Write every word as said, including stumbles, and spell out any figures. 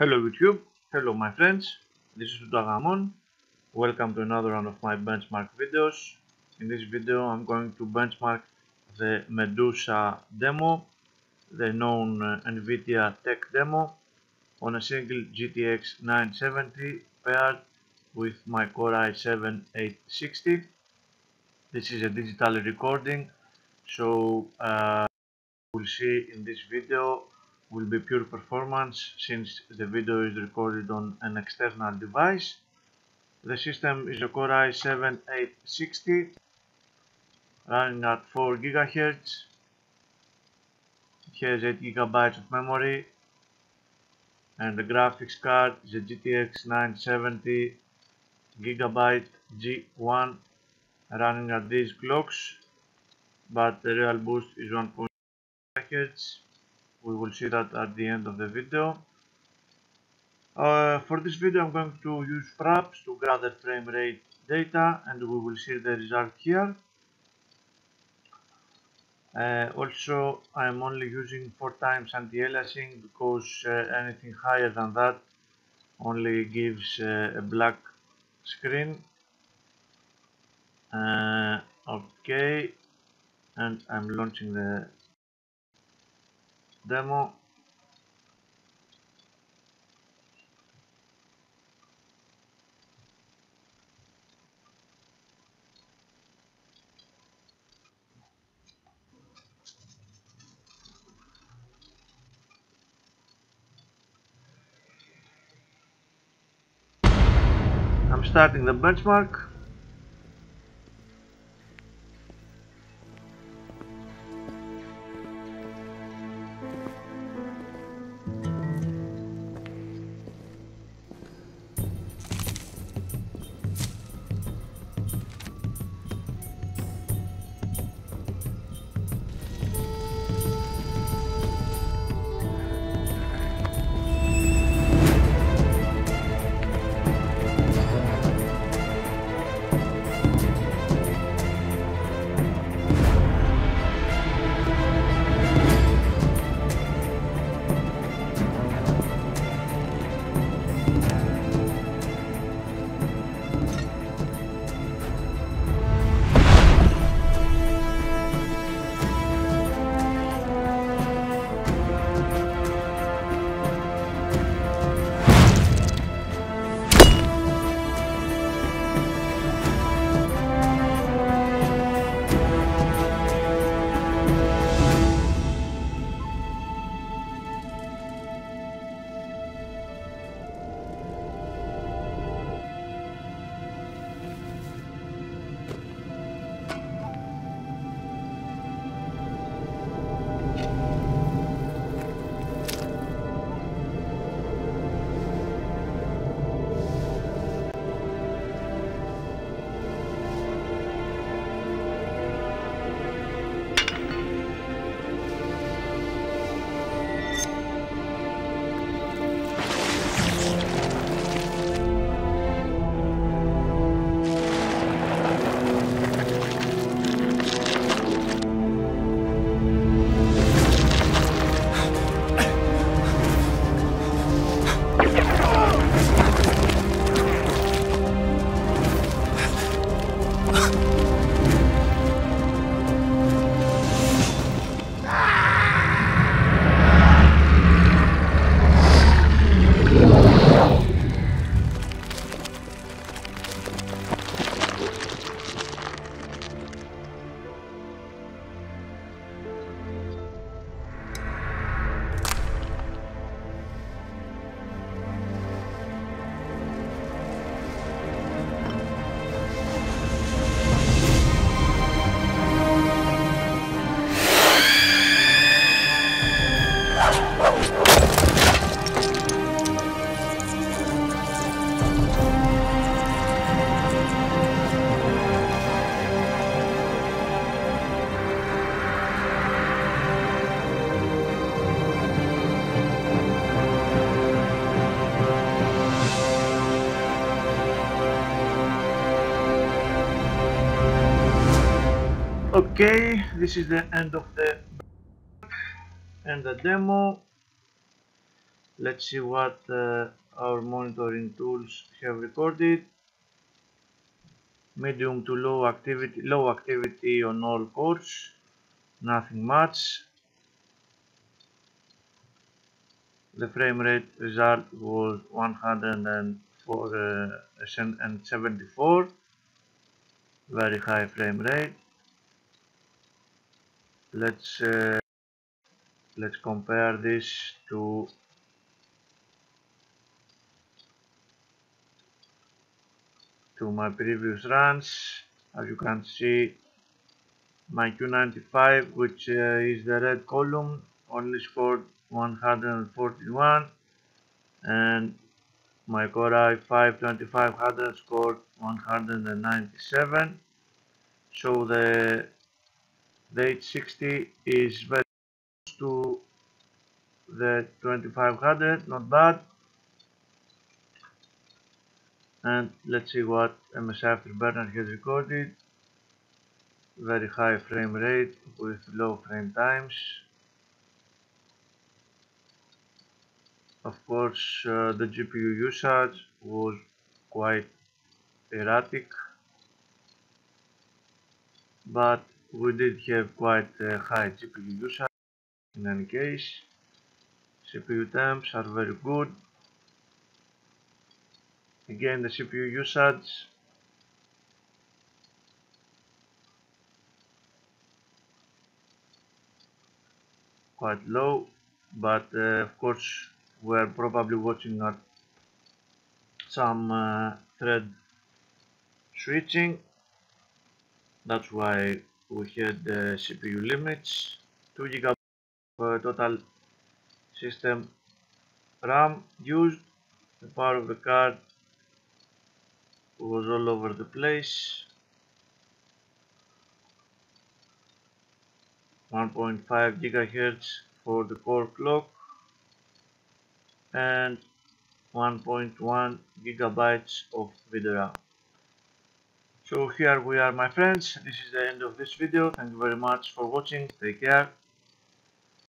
Hello YouTube, hello my friends, this is TutaGamon. Welcome to another one of my benchmark videos. In this video I'm going to benchmark the Medusa demo, the known uh, Nvidia tech demo, on a single G T X nine seventy paired with my Core i seven eight sixty. This is a digital recording, so uh, we'll see in this video will be pure performance since the video is recorded on an external device. The system is a Core i seven eight sixty running at four gigahertz. It has eight gigabytes of memory and the graphics card is a G T X nine seventy gigabyte G one running at these clocks, but the real boost is one point five gigahertz. We will see that at the end of the video. Uh, for this video I'm going to use Fraps to gather frame rate data and we will see the result here. Uh, also I'm only using four times anti-aliasing because uh, anything higher than that only gives uh, a black screen. Uh, okay, and I'm launching the demo. I'm starting the benchmark. Okay, this is the end of the and the demo. Let's see what uh, our monitoring tools have recorded. Medium to low activity, low activity on all cores, nothing much. The frame rate result was one hundred seventy-four, very high frame rate. Let's uh, let's compare this to to my previous runs. As you can see, my Q ninety-five, which uh, is the red column, only scored one hundred forty-one, and my Core i five twenty-five hundred scored one hundred ninety-seven. So the the eight sixty is very close to the twenty-five hundred, not bad. And let's see what M S I Afterburner has recorded. Very high frame rate with low frame times. Of course, uh, the G P U usage was quite erratic, but we did have quite uh, high G P U usage in any case. C P U temps are very good. Again, the C P U usage quite low, but uh, of course we are probably watching at some uh, thread switching. That's why we had the uh, C P U limits. Two gigabytes of uh, total system RAM used. The power of the card was all over the place. one point five gigahertz for the core clock and one point one gigabytes of video RAM. So here we are, my friends. This is the end of this video. Thank you very much for watching. Take care.